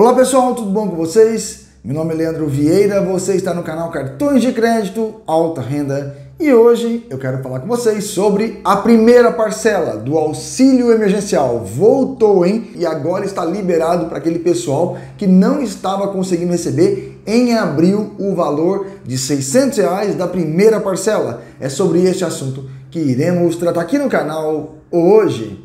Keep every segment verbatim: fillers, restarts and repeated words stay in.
Olá pessoal, tudo bom com vocês? Meu nome é Leandro Vieira, você está no canal Cartões de Crédito Alta Renda e hoje eu quero falar com vocês sobre a primeira parcela do auxílio emergencial. Voltou, hein? E agora está liberado para aquele pessoal que não estava conseguindo receber em abril o valor de seiscentos reais da primeira parcela. É sobre este assunto que iremos tratar aqui no canal hoje.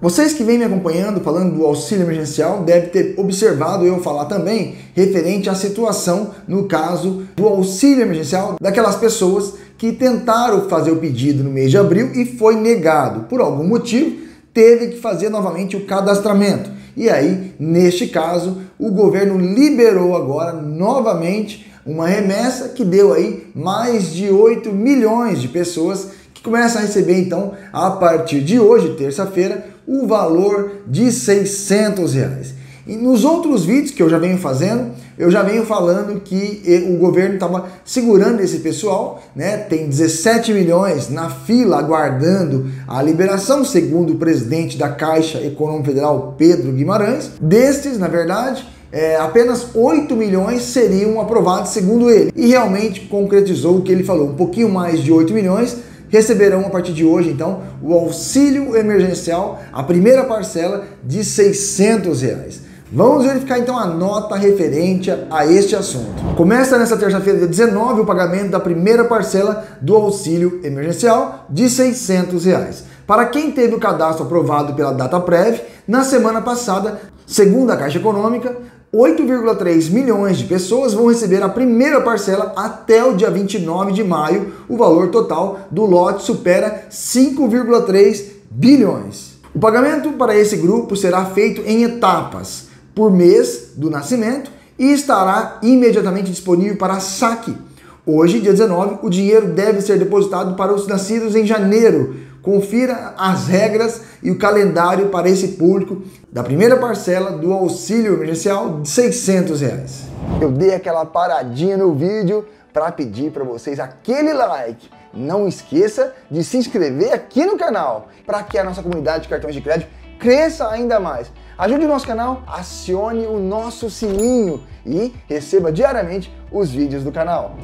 Vocês que vêm me acompanhando falando do auxílio emergencial devem ter observado eu falar também referente à situação, no caso do auxílio emergencial, daquelas pessoas que tentaram fazer o pedido no mês de abril e foi negado. Por algum motivo, teve que fazer novamente o cadastramento. E aí, neste caso, o governo liberou agora novamente uma remessa que deu aí mais de oito milhões de pessoas que começam a receber, então, a partir de hoje, terça-feira, o valor de seiscentos reais. E nos outros vídeos que eu já venho fazendo, eu já venho falando que o governo estava segurando esse pessoal, né? Tem dezessete milhões na fila aguardando a liberação, segundo o presidente da Caixa Econômica Federal, Pedro Guimarães. Destes, na verdade, é, apenas oito milhões seriam aprovados, segundo ele. E realmente concretizou o que ele falou, um pouquinho mais de oito milhões, receberão a partir de hoje, então, o auxílio emergencial, a primeira parcela de seiscentos reais. Vamos verificar, então, a nota referente a este assunto. Começa nesta terça-feira, dia dezenove, o pagamento da primeira parcela do auxílio emergencial de seiscentos reais. Para quem teve o cadastro aprovado pela Dataprev, na semana passada, segundo a Caixa Econômica, oito vírgula três milhões de pessoas vão receber a primeira parcela até o dia vinte e nove de maio. O valor total do lote supera cinco vírgula três bilhões. O pagamento para esse grupo será feito em etapas, por mês do nascimento, e estará imediatamente disponível para saque. Hoje, dia dezenove, o dinheiro deve ser depositado para os nascidos em janeiro. Confira as regras e o calendário para esse público da primeira parcela do auxílio emergencial de seiscentos reais. Eu dei aquela paradinha no vídeo para pedir para vocês aquele like. Não esqueça de se inscrever aqui no canal para que a nossa comunidade de cartões de crédito cresça ainda mais. Ajude o nosso canal, acione o nosso sininho e receba diariamente os vídeos do canal.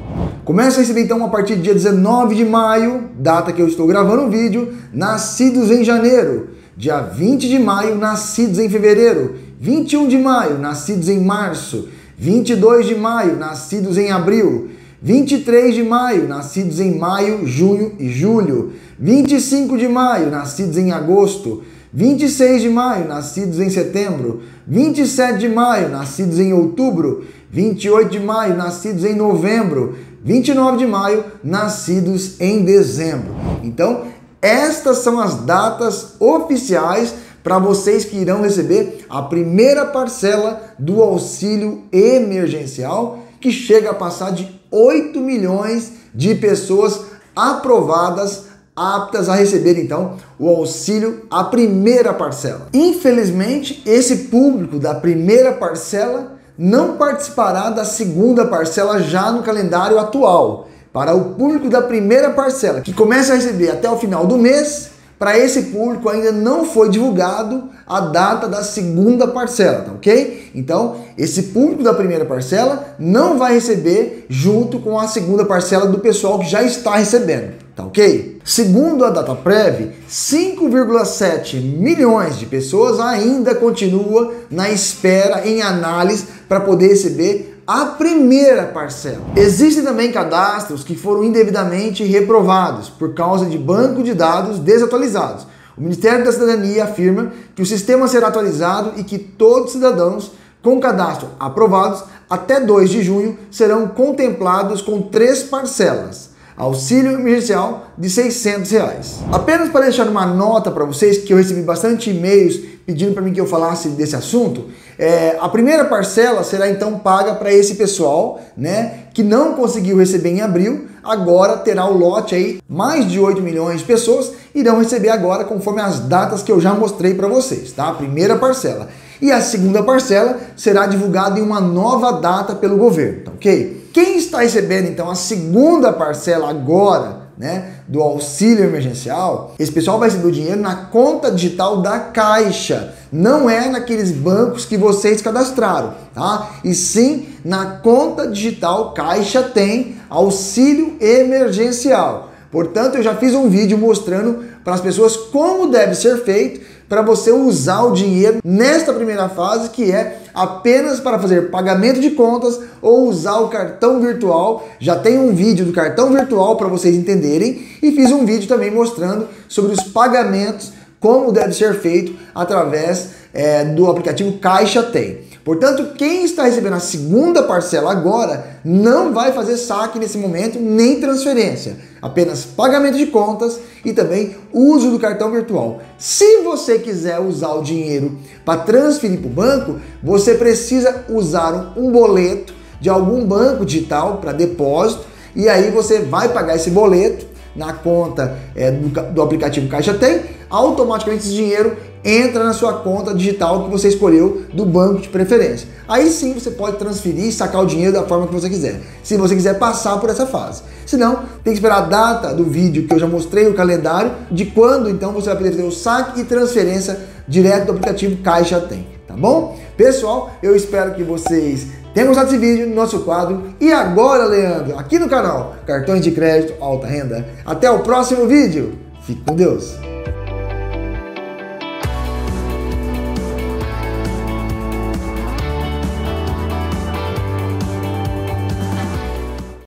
Começa a receber então a partir do dia dezenove de maio, data que eu estou gravando o vídeo, nascidos em janeiro, dia vinte de maio, nascidos em fevereiro, vinte e um de maio, nascidos em março, vinte e dois de maio, nascidos em abril, vinte e três de maio, nascidos em maio, junho e julho, vinte e cinco de maio, nascidos em agosto, vinte e seis de maio, nascidos em setembro, vinte e sete de maio, nascidos em outubro, vinte e oito de maio, nascidos em novembro, vinte e nove de maio, nascidos em dezembro. Então, estas são as datas oficiais para vocês que irão receber a primeira parcela do auxílio emergencial, que chega a passar de oito milhões de pessoas aprovadas, aptas a receber, então, o auxílio, a primeira parcela. Infelizmente, esse público da primeira parcela não participará da segunda parcela já no calendário atual. Para o público da primeira parcela, que começa a receber até o final do mês, para esse público ainda não foi divulgado a data da segunda parcela, tá ok? Então, esse público da primeira parcela não vai receber junto com a segunda parcela do pessoal que já está recebendo, tá ok? Segundo a Dataprev, cinco vírgula sete milhões de pessoas ainda continua na espera em análise para poder receber a primeira parcela. Existem também cadastros que foram indevidamente reprovados por causa de banco de dados desatualizados. O Ministério da Cidadania afirma que o sistema será atualizado e que todos os cidadãos com cadastro aprovados até dois de junho serão contemplados com três parcelas. Auxílio emergencial de seiscentos reais. Apenas para deixar uma nota para vocês, que eu recebi bastante e-mails pedindo para mim que eu falasse desse assunto, é, a primeira parcela será então paga para esse pessoal, né, que não conseguiu receber em abril, agora terá o lote aí, mais de oito milhões de pessoas irão receber agora conforme as datas que eu já mostrei para vocês, tá? A primeira parcela. E a segunda parcela será divulgada em uma nova data pelo governo, tá ok? Quem está recebendo, então, a segunda parcela agora, né, do auxílio emergencial, esse pessoal vai receber o dinheiro na conta digital da Caixa, não é naqueles bancos que vocês cadastraram, tá? E sim na conta digital Caixa Tem auxílio emergencial. Portanto, eu já fiz um vídeo mostrando para as pessoas como deve ser feito para você usar o dinheiro nesta primeira fase, que é apenas para fazer pagamento de contas ou usar o cartão virtual. Já tem um vídeo do cartão virtual para vocês entenderem e fiz um vídeo também mostrando sobre os pagamentos, como deve ser feito através é, do aplicativo Caixa Tem. Portanto, quem está recebendo a segunda parcela agora não vai fazer saque nesse momento nem transferência, apenas pagamento de contas e também uso do cartão virtual. Se você quiser usar o dinheiro para transferir para o banco, você precisa usar um boleto de algum banco digital para depósito e aí você vai pagar esse boleto na conta é, do, do aplicativo Caixa Tem, automaticamente esse dinheiro entra na sua conta digital que você escolheu do banco de preferência. Aí sim você pode transferir e sacar o dinheiro da forma que você quiser, se você quiser passar por essa fase. Se não, tem que esperar a data do vídeo que eu já mostrei, o calendário, de quando então você vai poder fazer o saque e transferência direto do aplicativo Caixa Tem, tá bom? Pessoal, eu espero que vocês tenham gostado desse vídeo, no nosso quadro E Agora, Leandro, aqui no canal Cartões de Crédito Alta Renda. Até o próximo vídeo. Fique com Deus.